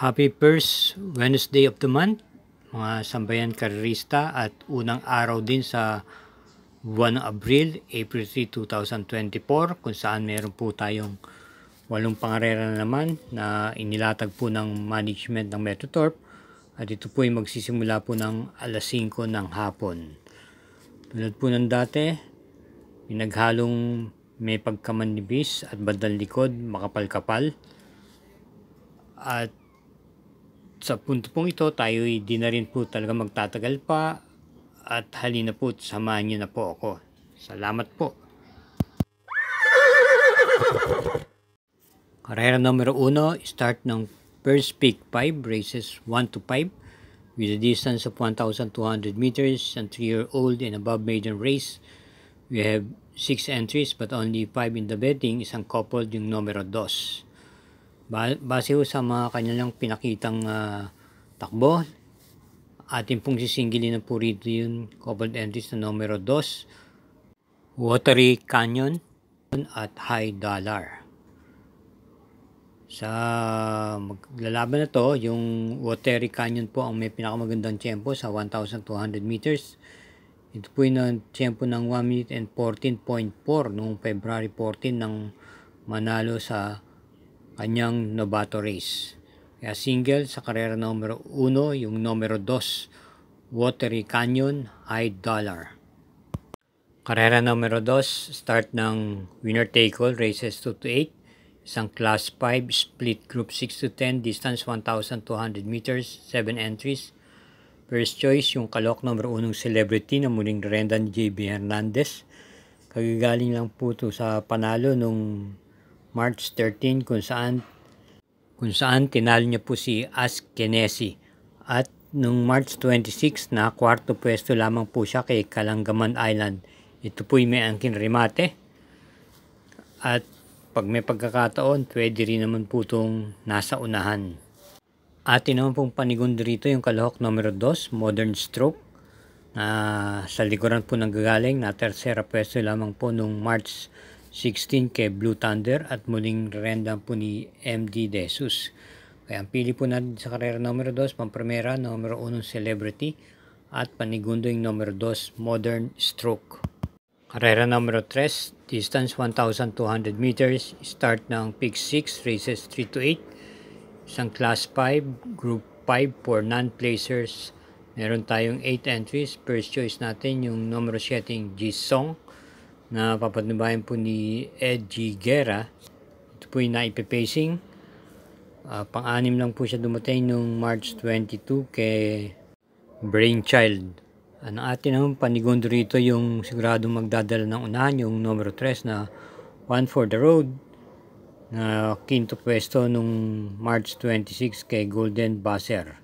Happy first Wednesday of the month, mga sambayan karerista, at unang araw din sa buwan ng Abril, April 3, 2024, kung saan meron po tayong walong pangarera na naman na inilatag po ng management ng Metrotorp, at ito po ay magsisimula po ng alas 5 ng hapon. Tulad po ng dati, pinaghalong may pagkamanibis at bandang likod makapal-kapal, at sa punto pong ito, tayo hindi na rin po talaga magtatagal pa, at halina po, samahan niyo na po ako. Salamat po. Karera numero 1, start ng first peak 5, races 1 to 5, with a distance of 1,200 meters and 3-year-old and above maiden race. We have 6 entries but only 5 in the betting, isang couple yung numero 2. Base ho sa mga kanilang pinakitang takbo, atin pong sisingilin na po rito yung coupled entries na numero 2, Watery Canyon at High Dollar. Sa maglalaban na to, yung Watery Canyon po ang may pinakamagandang tempo sa 1,200 meters. Ito po yung tempo ng 1 minute and 14.4 noong February 14 ng manalo sa kanyang novato race. Kaya single sa karera numero 1 yung numero 2, Watery Canyon, High Dollar. Karera numero 2, start ng winner take all, races 2 to 8, isang class 5, split group 6 to 10, distance 1,200 meters, 7 entries. First choice yung kalok numero 1 Celebrity na muling renda ni J.B. Hernandez. Kagagaling lang po ito sa panalo nung March 13 kung saan tinalo niya po si Askennesi, at nung March 26 na kwarto pwesto lamang po siya kay Kalangaman Island. Ito po yung may angkin remate, at pag may pagkakataon pwede rin naman po itong nasa unahan. Atin naman pong panigundo rito yung kalahok numero 2 Modern Stroke na sa Ligoran po nanggagaling, na tersera pwesto lamang po nung March 16 kay Blue Thunder at muling renda po ni MD Desus. Kaya ang pili po natin sa karera numero 2, pamprimera numero 1 Celebrity at panigundo yung numero 2 Modern Stroke. Karera numero 3, distance 1,200 meters, start ng pick 6, races 3 to 8, isang class 5, group 5 for non-placers. Meron tayong 8 entries, first choice natin yung numero 7 G Song na papatnubayan po ni Edgy Guerra. Ito po yung naipipacing. Pang-anim lang po siya dumating noong March 22 kay Brainchild. Ang atin naman panigundo rito yung sigurado magdadala ng unahan, yung numero 3 na One for the Road na quinto pwesto noong March 26 kay Golden Buzzer.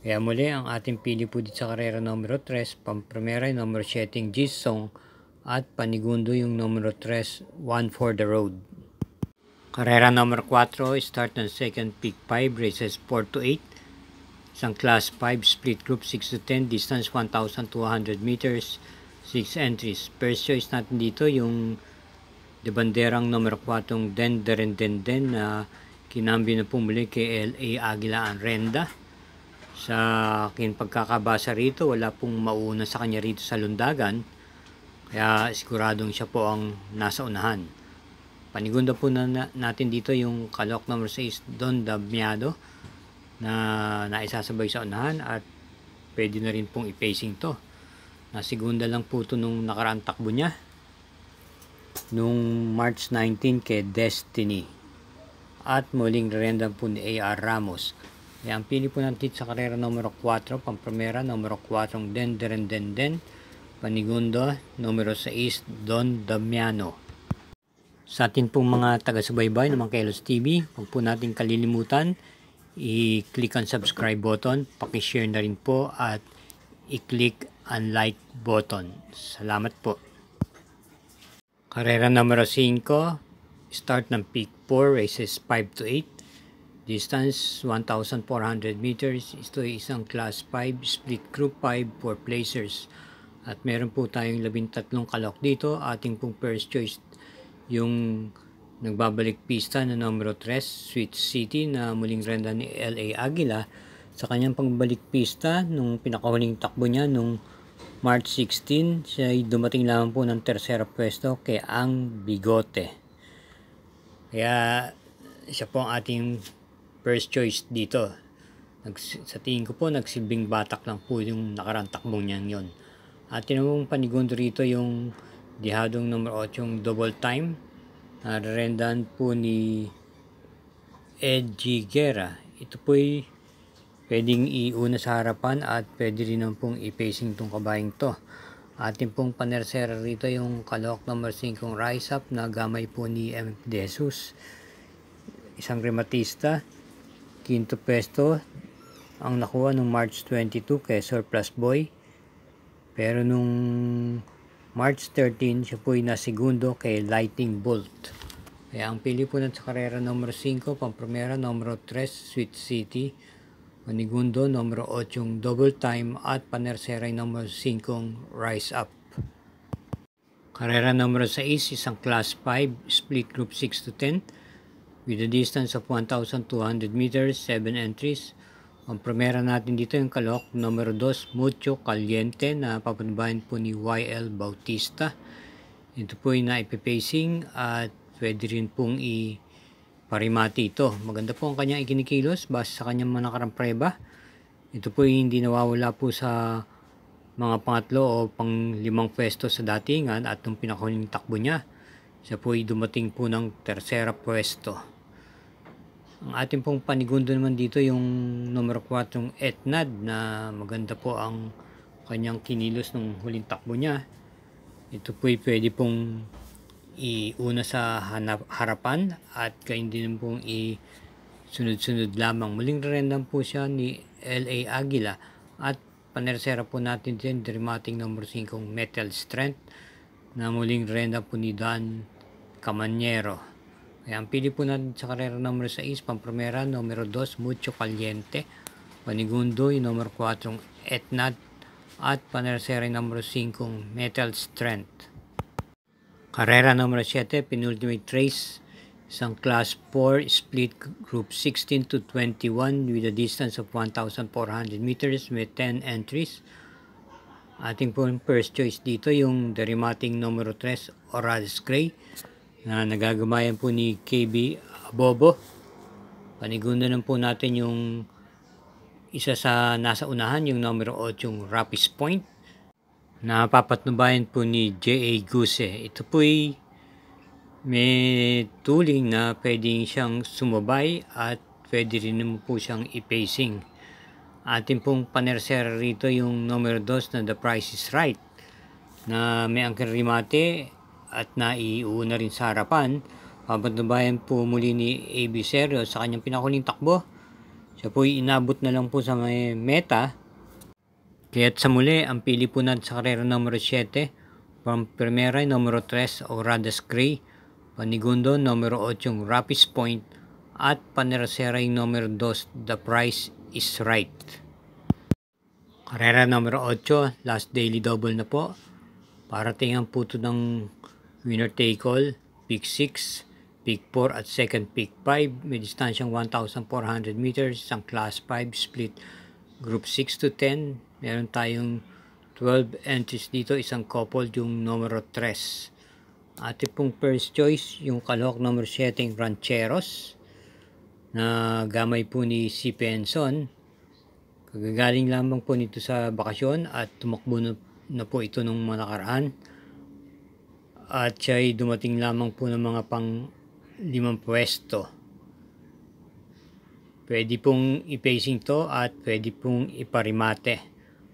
Kaya muli, ang ating pili po dito sa karera numero 3, pamprimera yung numero 7 G Song, at panigundo yung numero 3, One for the Road. Karera numero 4, start ng second peak 5, races 4 to 8, isang class 5, split group 6 to 10, distance 1,200 meters, 6 entries. First choice natin dito yung de banderang numero 4, den na kinambi na pumuli kay LA Aguilaan Renda. Sa akin pagkakabasa rito, wala pong mauna sa kanya rito sa lundagan, kaya siguradong siya po ang nasa unahan. Panigunda po natin dito yung kalok number 6 Don Damiano na naisasabay sa unahan, at pwede na rin pong i-pacing to. Nasigunda lang po ito nung nakaraang takbo niya nung March 19 kay Destiny, at muling rerenda po ni A.R. Ramos. Kaya ang pili po natin sa karera numero 4, pamprimera numero 4 den, panigundo numero 6 Don Damiano. Sa atin pong mga taga-subaybay ng Mancelos TV, huwag po natin kalilimutan i-click ang subscribe button, paki-share na rin po, at i-click ang like button. Salamat po. Karera numero 5, start ng peak 4, races 5 to 8, distance 1,400 meters, ito ay isang class 5, split group 5 for placers. At meron po tayong 13 kalok dito. Ating pong first choice yung Nagbabalik pista na numero 3, Sweet City na muling renda ni LA Aguila sa kanyang pagbalik pista nung pinakahuling takbo niya nung March 16, siya ay dumating lamang po ng tersera pwesto kay Ang Bigote. Kaya siya po ang ating first choice dito. Sa tingin ko po nagsilbing batak lang po yung nakarang takbong niya yon. At tinawang panigundo rito yung dihadong numero 8 yung Double Time. Rendahan po ni Edgy Guerra. Ito po'y pwedeng iuna sa harapan at pwede rin naman pong i-pacing itong kabayang to. Atin pong panersera rito yung kalawak number 5 Rise Up na gamay po ni M.P.D. Jesus. Isang rematista. Quinto pwesto ang nakuha nung March 22 kay Surplus Boy. Pero nung March 13, siya po ay nasigundo kay Lightning Bolt. Kaya ang pili po na sa karera numero 5, pampromera numero 3, Sweet City, manigundo numero 8 yung Double Time at panerseray numero 5 Rise Up. Karera numero 6, isang class 5, split group 6 to 10, with a distance of 1,200 meters, 7 entries. Ang primera natin dito yung kalahok numero 2, Mucho Caliente na papanbayan po ni YL Bautista. Ito po yung naipipacing at pwede rin pong iparimati ito. Maganda po ang kanyang ikinikilos base sa kanyang mga nakarang preba. Ito po yung hindi nawawala po sa mga pangatlo o pang-limang pwesto sa datingan at nung pinakahuling takbo niya, siya po ay dumating po ng tersera pwesto. Ang ating pong panigundo naman dito yung numero 4 yung Ethnad na maganda po ang kanyang kinilos nung huling takbo niya. Ito po ay pwede pong iuna sa harapan at kayo din pong isunod-sunod lamang. Muling rerendam po siya ni LA Aguila at panersera po natin din dramatic number 5 Metal Strength na muling rerendam po ni Don Damiano. Kaya ang pili po natin sa karera numero 6, pampromera numero 2, Mucho Caliente, panigundo yung numero 4, Ethnad, at panersera numero 5, Metal Strength. Karera numero 7, penultimate race, isang class 4, split group 16 to 21 with a distance of 1,400 meters with 10 entries. Ating po first choice dito yung derimating numero 3, Orales Gray, na nagagamayan po ni KB Abobo. Panigundan po natin yung isa sa nasa unahan, yung numero 8, yung Rappish Point, na papatnubayan po ni J.A. Guse. Ito po'y may tuling na pwedeng siyang sumabay at pwede rin naman po siyang i-pacing. Atin pong panersera rito yung numero 2 na The Price is Right, na may angkin rimate at naiuna rin sa harapan. Papantabayan po muli ni AB Serio sa kanyang pinakuling takbo. Siya po inabot na lang po sa may meta. Kaya't sa muli, ang pili po natin sa karera numero 7, from primera numero 3 Orales Gray, panigundo numero 8 yung Rappish Point, at panersera yung numero 2 The Price is Right. Karera numero 8, last daily double na po. Parating ang puto ng winner take all, pick 6, pick 4 at second pick 5. May distansyang 1,400 meters, isang class 5 split group 6 to 10. Meron tayong 12 entries dito, isang couple yung numero 3. Ati pong first choice, yung kalahok number 7, Rancheros, na gamay po ni C. Penson. Kagagaling lamang po nito sa bakasyon at tumakbo na po ito nung mga nakaraan. At siya ay dumating lamang po ng mga pang-limang pwesto. Pwede pong i-pacing to at pwede pong iparimate.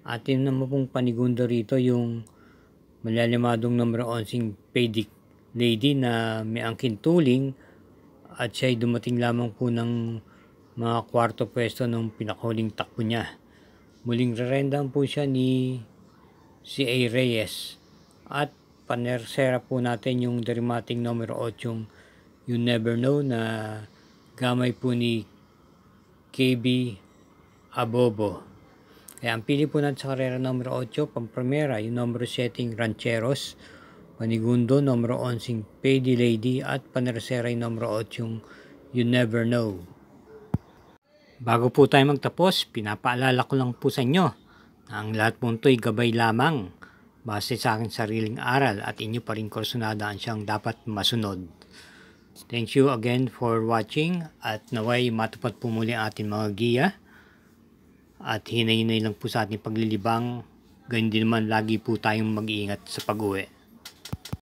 At yun naman pong panigundo rito yung malalamadong numero 11 Paydick Lady na may angkin tuling at siya ay dumating lamang po ng mga kwarto pwesto nung pinakahuling takbo niya. Muling rerendahan po siya ni si A. Reyes at panersera po natin yung derimating numero 8 yung You Never Know na gamay po ni KB Abobo. Kaya ang pili po natin sa karera numero 8, pampromera yung numero 7 Rancheros, Manigundo numero 11 Payday Lady at Panereseray numero 8 yung You Never Know. Bago po tayo magtapos, pinapaalala ko lang po sa inyo na ang lahat po ito'y gabay lamang base sa aking sariling aral at inyo pa rin kursunadaan siyang dapat masunod. Thank you again for watching at naway matupad po muli ang ating mga giya at hinay-hinay lang po sa ating paglilibang. Ganyan din naman lagi po tayong mag-iingat sa pag-uwi.